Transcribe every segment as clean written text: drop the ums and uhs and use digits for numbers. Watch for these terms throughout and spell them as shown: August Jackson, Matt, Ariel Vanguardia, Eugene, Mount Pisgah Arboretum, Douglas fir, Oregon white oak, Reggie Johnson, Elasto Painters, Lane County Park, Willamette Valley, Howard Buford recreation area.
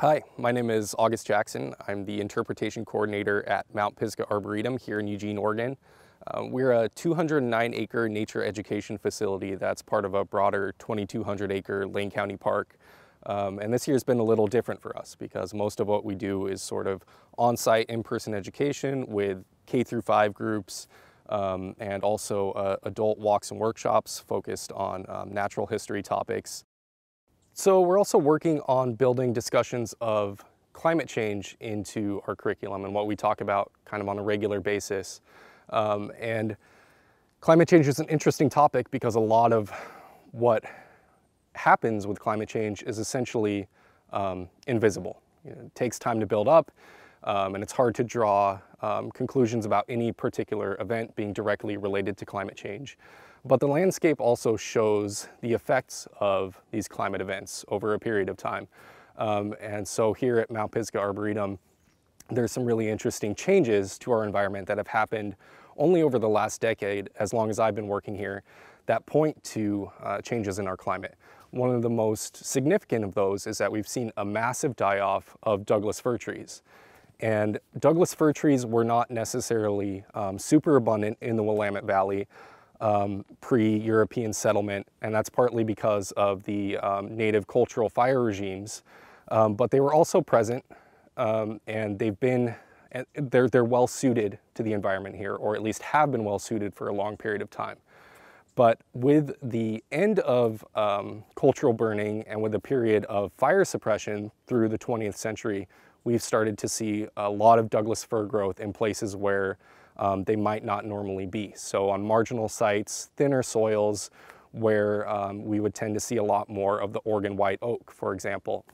Hi, my name is August Jackson. I'm the interpretation coordinator at Mount Pisgah Arboretum here in Eugene, Oregon. We're a 209-acre nature education facility that's part of a broader 2,200-acre Lane County Park. And this year's been a little different for us because most of what we do is sort of on-site in-person education with K-5 groups and also adult walks and workshops focused on natural history topics. So we're also working on building discussions of climate change into our curriculum and what we talk about kind of on a regular basis. And climate change is an interesting topic because a lot of what happens with climate change is essentially invisible. You know, it takes time to build up and it's hard to draw conclusions about any particular event being directly related to climate change. But the landscape also shows the effects of these climate events over a period of time. And so here at Mount Pisgah Arboretum, there's some really interesting changes to our environment that have happened only over the last decade, as long as I've been working here, that point to changes in our climate. One of the most significant of those is that we've seen a massive die-off of Douglas fir trees. And Douglas fir trees were not necessarily super abundant in the Willamette Valley pre-European settlement, and that's partly because of the native cultural fire regimes, but they were also present and they're well suited to the environment here, or at least have been well suited for a long period of time. But with the end of cultural burning and with a period of fire suppression through the 20th century, we've started to see a lot of Douglas fir growth in places where they might not normally be. So on marginal sites, thinner soils, where we would tend to see a lot more of the Oregon white oak, for example.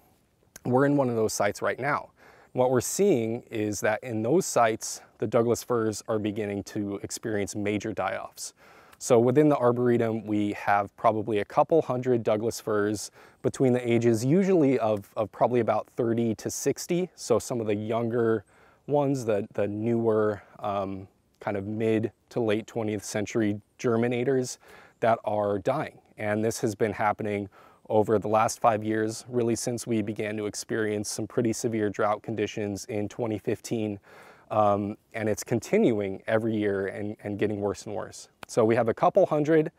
We're in one of those sites right now. What we're seeing is that in those sites, the Douglas firs are beginning to experience major die-offs. So within the Arboretum, we have probably a couple hundred Douglas firs between the ages usually of probably about 30 to 60. So some of the younger ones, the newer kind of mid to late 20th century germinators that are dying. And this has been happening over the last 5 years, really since we began to experience some pretty severe drought conditions in 2015. And it's continuing every year and getting worse and worse. So we have a couple hundred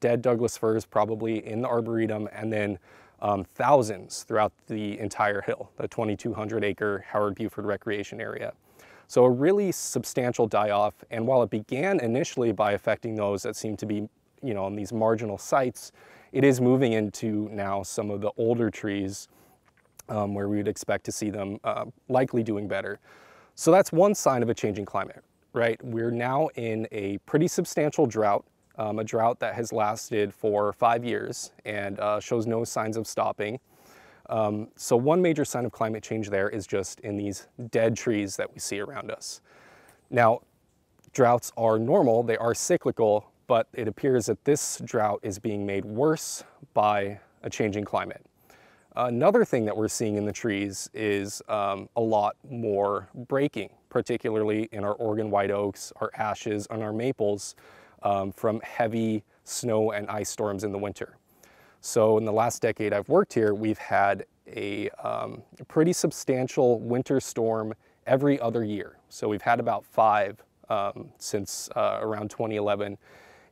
dead Douglas firs probably in the Arboretum, and then thousands throughout the entire hill, the 2,200-acre Howard Buford recreation area. So a really substantial die-off, and while it began initially by affecting those that seem to be, you know, on these marginal sites, it is moving into now some of the older trees where we would expect to see them likely doing better. So that's one sign of a changing climate, right? We're now in a pretty substantial drought, a drought that has lasted for 5 years and shows no signs of stopping. So one major sign of climate change there is just in these dead trees that we see around us. Now, droughts are normal, they are cyclical, but it appears that this drought is being made worse by a changing climate. Another thing that we're seeing in the trees is a lot more breaking, particularly in our Oregon white oaks, our ashes, and our maples from heavy snow and ice storms in the winter. So in the last decade I've worked here, we've had a pretty substantial winter storm every other year. So we've had about five since around 2011.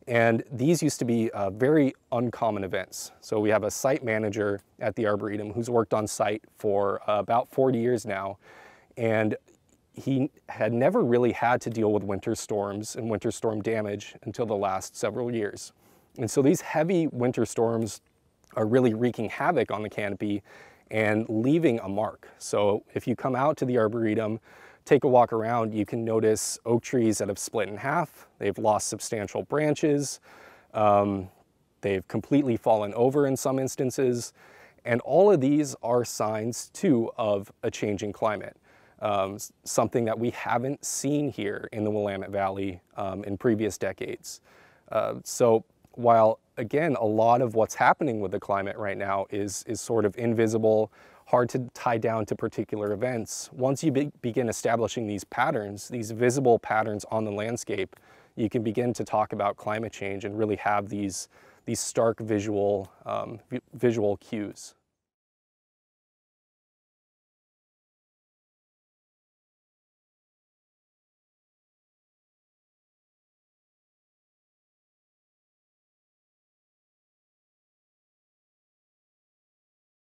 And these used to be very uncommon events. So we have a site manager at the Arboretum who's worked on site for about 40 years now. And he had never really had to deal with winter storms and winter storm damage until the last several years. And so these heavy winter storms are really wreaking havoc on the canopy and leaving a mark. So if you come out to the Arboretum, take a walk around, you can notice oak trees that have split in half. They've lost substantial branches. They've completely fallen over in some instances. And all of these are signs too of a changing climate, something that we haven't seen here in the Willamette Valley in previous decades. So while, again, a lot of what's happening with the climate right now is sort of invisible, hard to tie down to particular events. Once you begin establishing these patterns, these visible patterns on the landscape, you can begin to talk about climate change and really have these stark visual cues.